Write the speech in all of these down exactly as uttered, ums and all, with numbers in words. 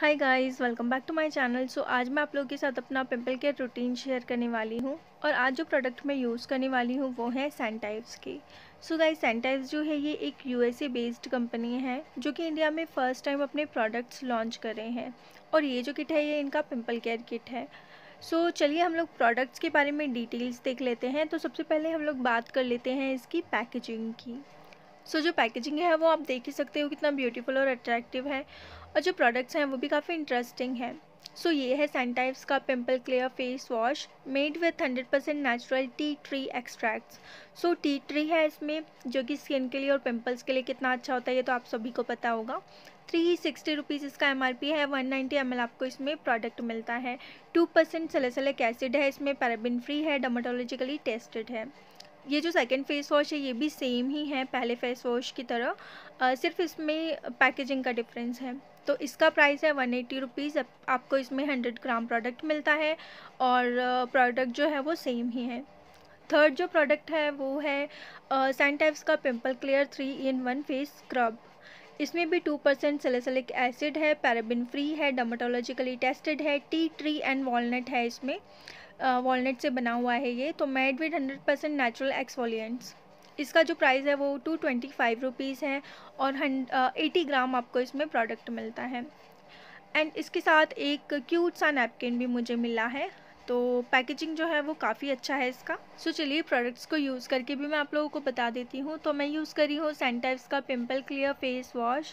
Hi guys, welcome back to my channel. So आज मैं आप लोगों के साथ अपना पिंपल केयर रूटीन शेयर करने वाली हूँ और आज जो प्रोडक्ट मैं यूज़ करने वाली हूँ वो है सेंट आइव्स की। सो गाइस, सेंट आइव्स जो है ये एक यूएसए बेस्ड कंपनी है जो कि इंडिया में फ़र्स्ट टाइम अपने प्रोडक्ट्स लॉन्च कर रहे हैं और ये जो किट है ये इनका पिंपल केयर किट है। सो so, चलिए हम लोग प्रोडक्ट्स के बारे में डिटेल्स देख लेते हैं। तो सबसे पहले हम लोग बात कर लेते हैं इसकी पैकेजिंग की। सो so, जो पैकेजिंग है वो आप देख ही सकते हो कितना ब्यूटीफुल और अट्रैक्टिव है और जो प्रोडक्ट्स हैं वो भी काफ़ी इंटरेस्टिंग है। सो so, ये है सेंट आइव्स का pimple clear face wash made with hundred percent natural tea tree extracts. So tea tree है इसमें जो कि स्किन के लिए और पिंपल्स के लिए कितना अच्छा होता है ये तो आप सभी को पता होगा। थ्री सिक्सटी रुपीज़ इसका एम आर पी है। वन नाइन्टी एम एल आपको इसमें प्रोडक्ट मिलता है। टू परसेंट सैलिसिलिक एसिड है इसमें, पैराबिन फ्री है, डर्माटोलॉजिकली टेस्टेड है। ये जो सेकंड फेस वॉश है ये भी सेम ही है पहले फेस वॉश की तरह, आ, सिर्फ इसमें पैकेजिंग का डिफरेंस है। तो इसका प्राइस है वन एटी रुपीज़। आपको इसमें हंड्रेड ग्राम प्रोडक्ट मिलता है और प्रोडक्ट जो है वो सेम ही है। थर्ड जो प्रोडक्ट है वो है सेंट आइव्स का pimple clear three in one face scrub. इसमें भी टू परसेंट सैलिसिलिक एसिड है, पैराबिन फ्री है, डर्माटोलॉजिकली टेस्टेड है, टी ट्री एंड वॉलनट है इसमें, वॉलनट uh, से बना हुआ है ये। तो made with hundred percent natural exfoliants. इसका जो प्राइस है वो टू ट्वेंटी फाइव रुपीज़ है और एटी ग्राम आपको इसमें प्रोडक्ट मिलता है। एंड इसके साथ एक क्यूट सा नैपकिन भी मुझे मिला है। तो पैकेजिंग जो है वो काफ़ी अच्छा है इसका। सो so, चलिए प्रोडक्ट्स को यूज़ करके भी मैं आप लोगों को बता देती हूँ। तो मैं यूज़ करी हूँ सेंट आइव्स का pimple clear face wash.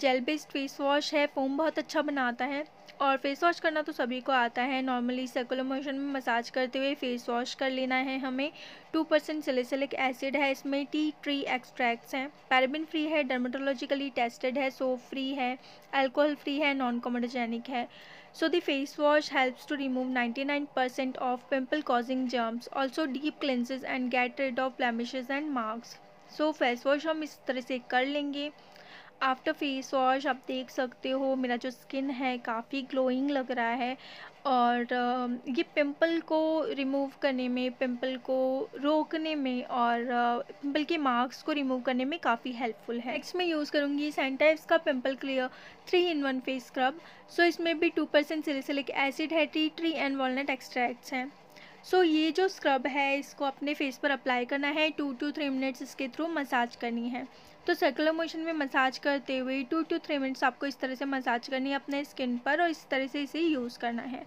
Gel based face wash है, फोम बहुत अच्छा बनाता है और फेस वॉश करना तो सभी को आता है। नॉर्मली सर्कुलर मोशन में मसाज करते हुए फेस वॉश कर लेना है हमें। टू परसेंट सैलिसिलिक एसिड है इसमें, टी ट्री एक्सट्रैक्ट्स हैं, पैराबिन फ्री है, डर्माटोलॉजिकली टेस्टेड है, सोप फ्री है, अल्कोहल फ्री है, नॉन कॉमोडोजेनिक है। So the face wash helps to remove ninety nine percent of pimple causing germs, also deep cleanses and get rid of blemishes and marks. So face wash हम इस तरह से कर लेंगे। After face wash आप देख सकते हो मेरा जो स्किन है काफ़ी ग्लोइंग लग रहा है और ये पिंपल को रिमूव करने में, पिंपल को रोकने में और पिंपल के मार्क्स को रिमूव करने में काफ़ी हेल्पफुल है। नेक्स्ट मैं यूज़ करूँगी सेंट आइव्स का pimple clear three in one face scrub. So इसमें भी टू परसेंट सैलिसिलिक एसिड है, tea tree and walnut extracts हैं। सो so, ये जो स्क्रब है इसको अपने फेस पर अप्लाई करना है, टू टू थ्री मिनट्स इसके थ्रू मसाज करनी है। तो सर्कुलर मोशन में मसाज करते हुए टू टू थ्री मिनट्स आपको इस तरह से मसाज करनी है अपने स्किन पर और इस तरह से इसे यूज़ करना है।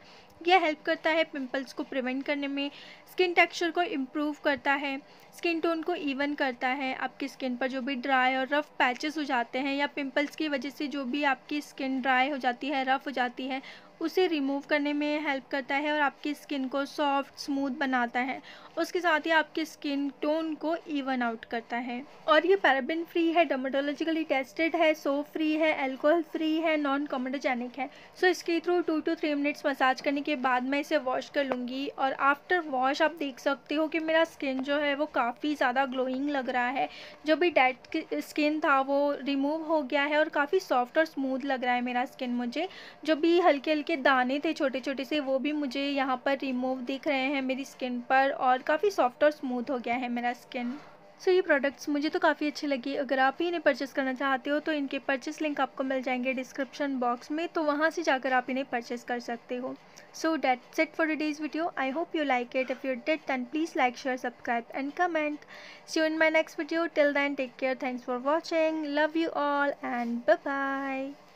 यह हेल्प करता है पिंपल्स को प्रिवेंट करने में, स्किन टेक्सचर को इम्प्रूव करता है, स्किन टोन को इवन करता है। आपकी स्किन पर जो भी ड्राई और रफ़ पैचेस हो जाते हैं या पिंपल्स की वजह से जो भी आपकी स्किन ड्राई हो जाती है, रफ़ हो जाती है, उसे रिमूव करने में हेल्प करता है और आपकी स्किन को सॉफ्ट स्मूथ बनाता है। उसके साथ ही आपकी स्किन टोन को इवन आउट करता है। और ये पैराबिन फ्री है, डर्माटोलॉजिकली टेस्टेड है, सोप फ्री है, अल्कोहल फ्री है, नॉन कॉमोडोजेनिक है। सो इसके through two two three minutes massage करने के बाद मैं इसे वॉश कर लूँगी और आफ्टर वॉश आप देख सकते हो कि मेरा स्किन जो है वो काफ़ी ज़्यादा ग्लोइंग लग रहा है। जो भी डेड स्किन था वो रिमूव हो गया है और काफ़ी सॉफ्ट और स्मूथ लग रहा है मेरा स्किन। मुझे जो भी हल्के के दाने थे छोटे छोटे से वो भी मुझे यहाँ पर रिमूव दिख रहे हैं मेरी स्किन पर और काफ़ी सॉफ्ट और स्मूथ हो गया है मेरा स्किन। सो so, ये प्रोडक्ट्स मुझे तो काफ़ी अच्छे लगे। अगर आप ही इन्हें परचेस करना चाहते हो तो इनके परचेस लिंक आपको मिल जाएंगे डिस्क्रिप्शन बॉक्स में, तो वहाँ से जाकर आप इन्हें परचेस कर सकते हो। So that's it for today's video. I hope you like it. If you did then please like, share, subscribe and comment. See you in my next video. Till then take care. Thanks for watching. Love you all and bye bye.